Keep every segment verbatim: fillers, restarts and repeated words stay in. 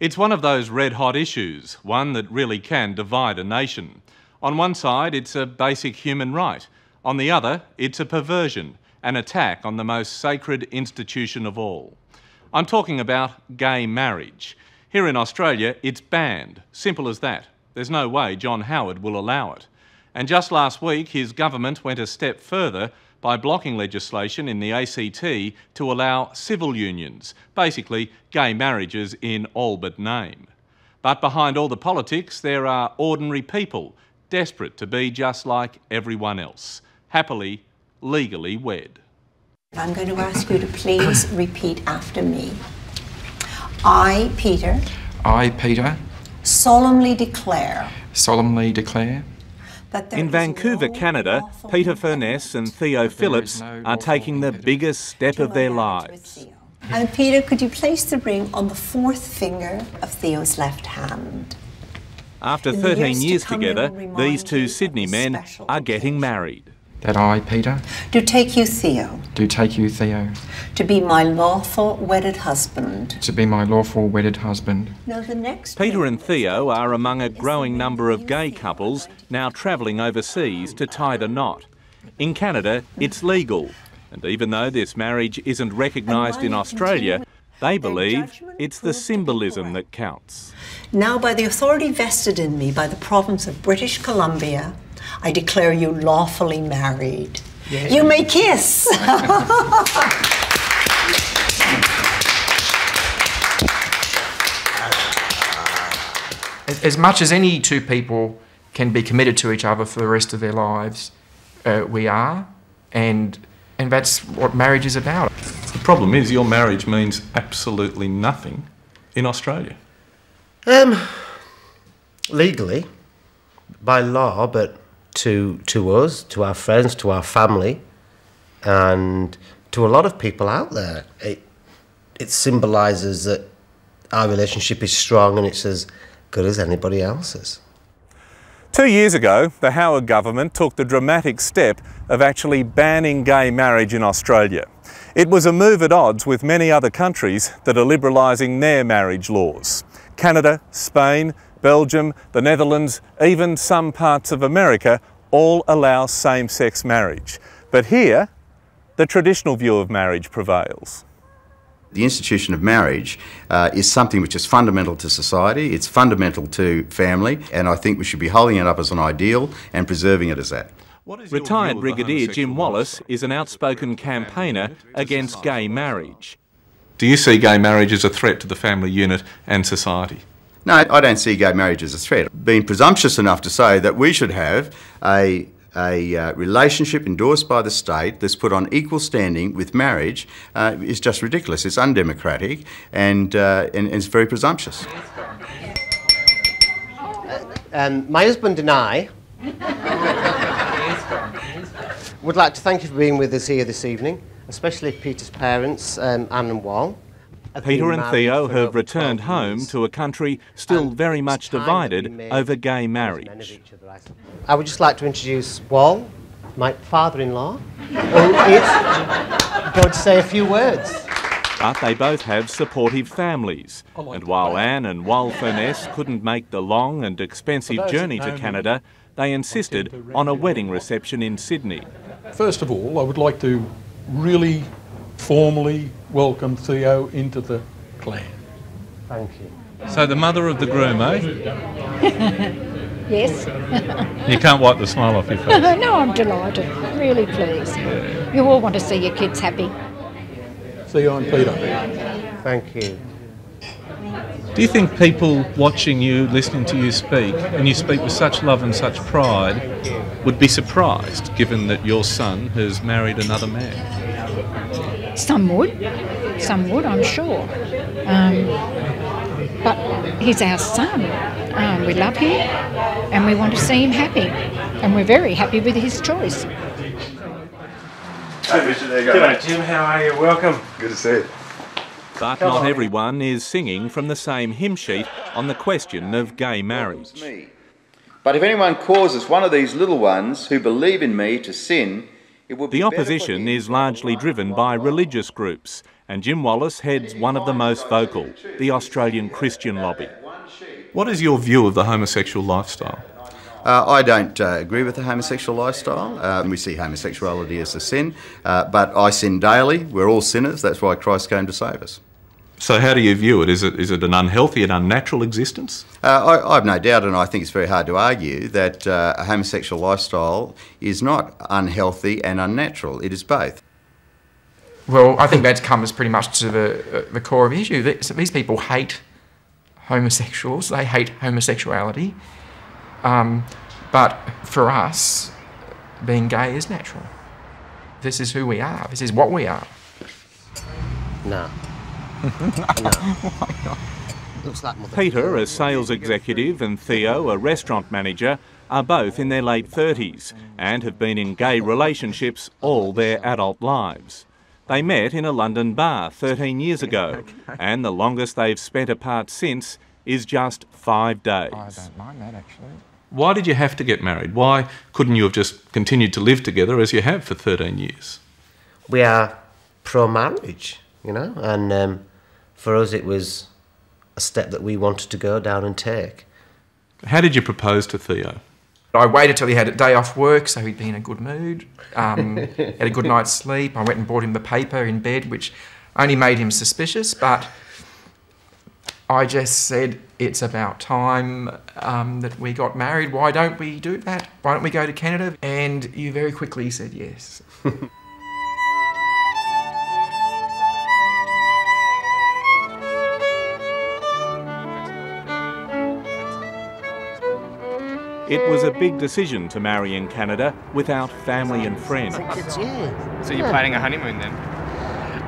It's one of those red-hot issues, one that really can divide a nation. On one side, it's a basic human right. On the other, it's a perversion, an attack on the most sacred institution of all. I'm talking about gay marriage. Here in Australia, it's banned. Simple as that. There's no way John Howard will allow it. And just last week, his government went a step further by blocking legislation in the A C T to allow civil unions, basically gay marriages in all but name. But behind all the politics, there are ordinary people, desperate to be just like everyone else, happily, legally wed. I'm going to ask you to please repeat after me. I, Peter. I, Peter. Solemnly declare. Solemnly declare. In Vancouver, no Canada, Peter Furness and Theo Phillips no are taking the biggest step of their lives. And Peter, could you place the ring on the fourth finger of Theo's left hand? After In thirteen years, years together, these two Sydney men are getting occasion. married. That I, Peter. Do take you, Theo. Do take you, Theo. To be my lawful wedded husband. To be my lawful wedded husband. Now the next Peter and Theo are among a growing number of gay couples now travelling overseas to tie the knot. In Canada, it's legal. And even though this marriage isn't recognised in Australia, they believe it's the symbolism that counts. Now, by the authority vested in me by the province of British Columbia, I declare you lawfully married. Yeah. You may kiss. As much as any two people can be committed to each other for the rest of their lives, uh, we are, and and that's what marriage is about. The problem is your marriage means absolutely nothing in Australia. Um, legally, by law, but. To, to us, to our friends, to our family, and to a lot of people out there. It, it symbolises that our relationship is strong and it's as good as anybody else's. Two years ago, the Howard government took the dramatic step of actually banning gay marriage in Australia. It was a move at odds with many other countries that are liberalising their marriage laws. Canada, Spain, Belgium, the Netherlands, even some parts of America all allow same-sex marriage. But here, the traditional view of marriage prevails. The institution of marriage uh, is something which is fundamental to society, it's fundamental to family, and I think we should be holding it up as an ideal and preserving it as that. Retired Brigadier Jim Wallace is an outspoken campaigner against gay marriage. Do you see gay marriage as a threat to the family unit and society? No, I don't see gay marriage as a threat. Being presumptuous enough to say that we should have a, a uh, relationship endorsed by the state that's put on equal standing with marriage uh, is just ridiculous. It's undemocratic and, uh, and, and it's very presumptuous. Um, my husband and I would like to thank you for being with us here this evening, especially Peter's parents, um, Anne and Wal. Peter and Theo have returned home to a country still very much divided over gay marriage. I would just like to introduce Wal, my father-in-law, who is going to say a few words. But they both have supportive families. And while Anne and Wal Furness couldn't make the long and expensive journey to Canada, they insisted on a wedding reception in Sydney. First of all, I would like to really formally welcome Theo into the clan. Thank you. So the mother of the groom, eh? Yes. You can't wipe the smile off your face. No, I'm delighted. Really pleased. You all want to see your kids happy. Theo and Peter. Thank you. Do you think people watching you, listening to you speak, and you speak with such love and such pride, would be surprised given that your son has married another man? Some would, some would, I'm sure. Um, but he's our son. Um, we love him and we want to see him happy. And we're very happy with his choice. Hey, Richard, there you go. G'day, Jim, how are you? Welcome. Good to see you. But Come not on. everyone is singing from the same hymn sheet on the question of gay marriage. Me. But if anyone causes one of these little ones who believe in me to sin, the opposition is largely driven by religious groups and Jim Wallace heads one of the most vocal, the Australian Christian Lobby. What is your view of the homosexual lifestyle? Uh, I don't uh, agree with the homosexual lifestyle. Um, we see homosexuality as a sin, uh, but I sin daily. We're all sinners. That's why Christ came to save us. So how do you view it? Is it, is it an unhealthy and unnatural existence? Uh, I, I've no doubt, and I think it's very hard to argue, that uh, a homosexual lifestyle is not unhealthy and unnatural. It is both. Well, I think that's come as pretty much to the, the core of the issue. These people hate homosexuals. They hate homosexuality. Um, but for us, being gay is natural. This is who we are. This is what we are. No. No. Peter, a sales executive, and Theo, a restaurant manager, are both in their late thirties and have been in gay relationships all their adult lives. They met in a London bar thirteen years ago, and the longest they've spent apart since is just five days. I don't mind that, actually. Why did you have to get married? Why couldn't you have just continued to live together as you have for thirteen years? We are pro-marriage, you know, and um, for us it was a step that we wanted to go down and take. How did you propose to Theo? I waited till he had a day off work, so he'd be in a good mood, um, had a good night's sleep. I went and bought him the paper in bed, which only made him suspicious, but I just said, it's about time um, that we got married. Why don't we do that? Why don't we go to Canada? And you very quickly said yes. It was a big decision to marry in Canada without family and friends. So you're planning a honeymoon then?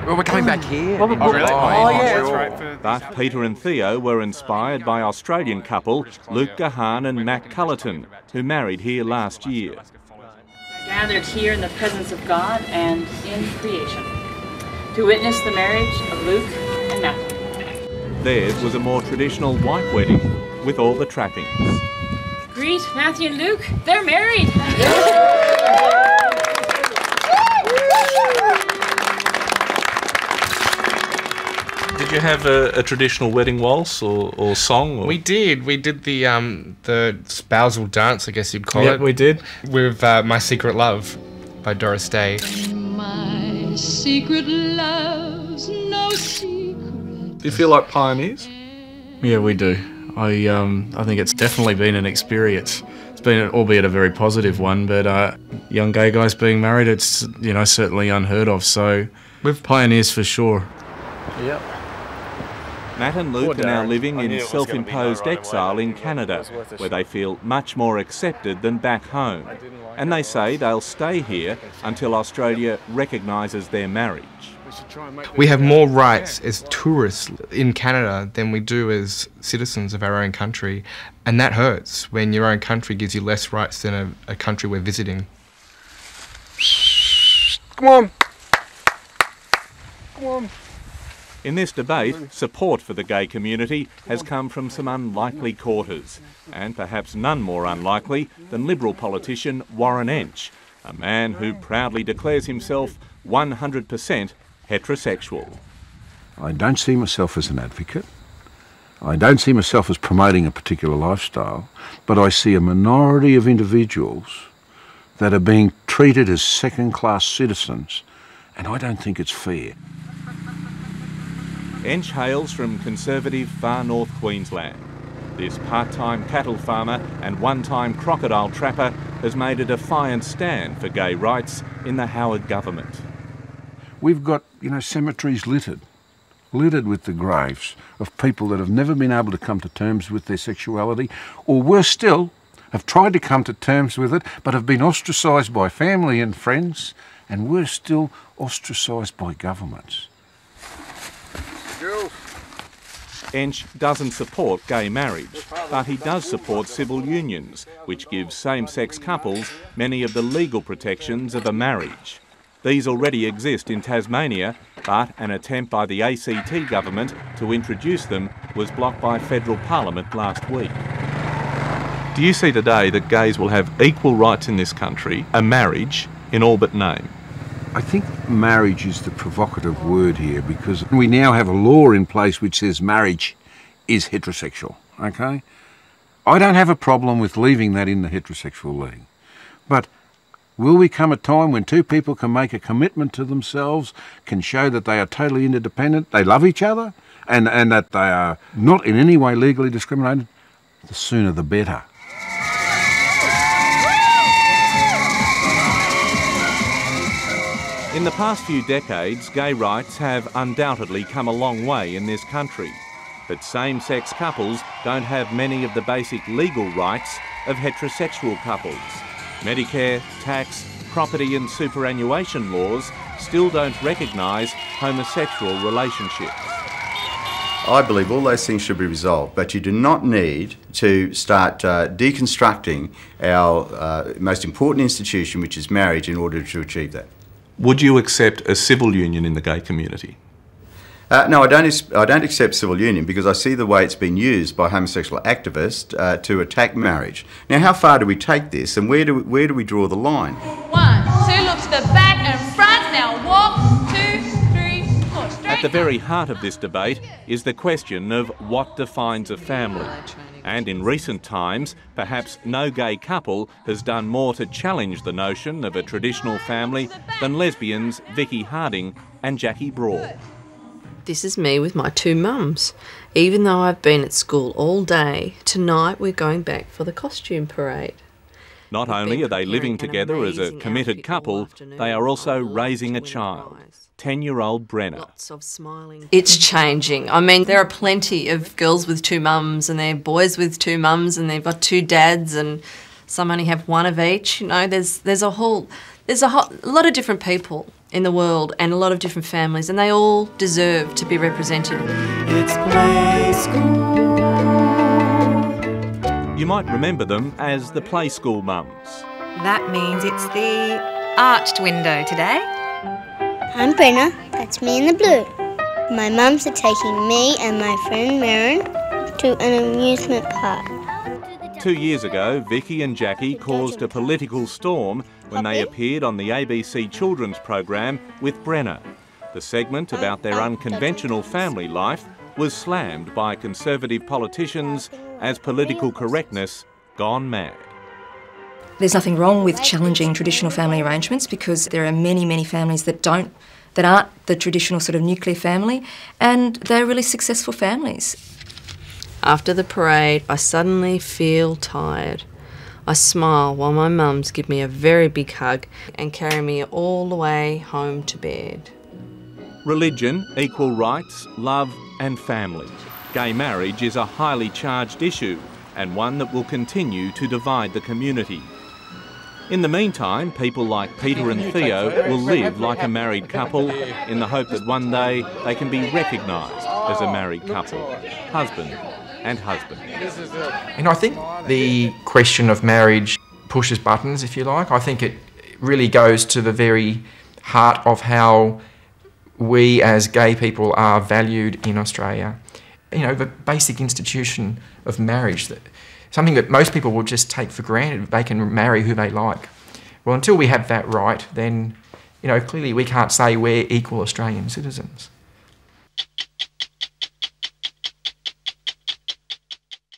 Well, we're coming back here. Oh, really? Oh, yeah. But Peter and Theo were inspired by Australian couple Luke Gahan and Matt Cullerton, who married here last year. Gathered here in the presence of God and in creation to witness the marriage of Luke and Matt. Theirs was a more traditional white wedding with all the trappings. Greet Matthew and Luke. They're married. Did you have a, a traditional wedding waltz or, or song? Or? We did. We did the um, the spousal dance, I guess you'd call yep, it. Yeah, we did. With uh, My Secret Love by Doris Day. My secret love's no secret. Do you feel like pioneers? Yeah, we do. I, um, I think it's definitely been an experience. It's been, albeit a very positive one, but uh, young gay guys being married, it's, you know, certainly unheard of. So we're pioneers for sure. Yep. Matt and Luke are now living in self-imposed exile in Canada, where they feel much more accepted than back home. And they say they'll stay here until Australia recognises their marriage. We have more rights as tourists in Canada than we do as citizens of our own country, and that hurts when your own country gives you less rights than a, a country we're visiting. Come on. Come on. In this debate, support for the gay community has come from some unlikely quarters, and perhaps none more unlikely than Liberal politician Warren Entsch, a man who proudly declares himself one hundred percent heterosexual. I don't see myself as an advocate. I don't see myself as promoting a particular lifestyle, but I see a minority of individuals that are being treated as second-class citizens, and I don't think it's fair. Entsch hails from conservative far north Queensland. This part-time cattle farmer and one-time crocodile trapper has made a defiant stand for gay rights in the Howard government. We've got, you know, cemeteries littered, littered with the graves of people that have never been able to come to terms with their sexuality, or worse still, have tried to come to terms with it, but have been ostracised by family and friends, and worse still, ostracised by governments. Entsch doesn't support gay marriage, but he does support civil unions, which give same-sex couples many of the legal protections of a marriage. These already exist in Tasmania, but an attempt by the A C T government to introduce them was blocked by federal parliament last week. Do you see today that gays will have equal rights in this country, a marriage in all but name? I think marriage is the provocative word here, because we now have a law in place which says marriage is heterosexual, okay? I don't have a problem with leaving that in the heterosexual league. But will we come a time when two people can make a commitment to themselves, can show that they are totally interdependent, they love each other, and, and that they are not in any way legally discriminated? The sooner the better. In the past few decades, gay rights have undoubtedly come a long way in this country, but same-sex couples don't have many of the basic legal rights of heterosexual couples. Medicare, tax, property and superannuation laws still don't recognise homosexual relationships. I believe all those things should be resolved, but you do not need to start uh, deconstructing our uh, most important institution, which is marriage, in order to achieve that. Would you accept a civil union in the gay community? Uh, no, I don't, I don't accept civil union, because I see the way it's been used by homosexual activists uh, to attack marriage. Now, how far do we take this, and where do, we, where do we draw the line? One, two, look to the back and front, now walk, two, three, four, straight. At the very heart of this debate is the question of what defines a family. And in recent times, perhaps no gay couple has done more to challenge the notion of a traditional family than lesbians Vicky Harding and Jackie Braw. This is me with my two mums. Even though I've been at school all day, tonight we're going back for the costume parade. Not only are they living together as a committed couple, they are also raising a child. ten-year-old Brenna. Lots of smiling. It's changing. I mean, there are plenty of girls with two mums, and they're boys with two mums, and they've got two dads, and some only have one of each. You know, there's there's a whole there's a, whole, a lot of different people in the world, and a lot of different families, and they all deserve to be represented. It's Play School. You might remember them as the Play School mums. That means it's the arched window today. I'm Brenna, that's me in the blue. My mums are taking me and my friend Marin to an amusement park. Two years ago, Vicky and Jackie caused a political storm when they appeared on the A B C children's program with Brenna. The segment about their unconventional family life was slammed by conservative politicians as political correctness gone mad. There's nothing wrong with challenging traditional family arrangements, because there are many, many families that don't, that aren't the traditional sort of nuclear family, and they're really successful families. After the parade, I suddenly feel tired. I smile while my mums give me a very big hug and carry me all the way home to bed. Religion, equal rights, love and family. Gay marriage is a highly charged issue, and one that will continue to divide the community. In the meantime, people like Peter and Theo will live like a married couple in the hope that one day they can be recognised as a married couple, husband and husband. And I think the question of marriage pushes buttons, if you like. I think it really goes to the very heart of how we as gay people are valued in Australia. You know, the basic institution of marriage, that something that most people will just take for granted. They can marry who they like. Well, until we have that right, then, you know, clearly we can't say we're equal Australian citizens.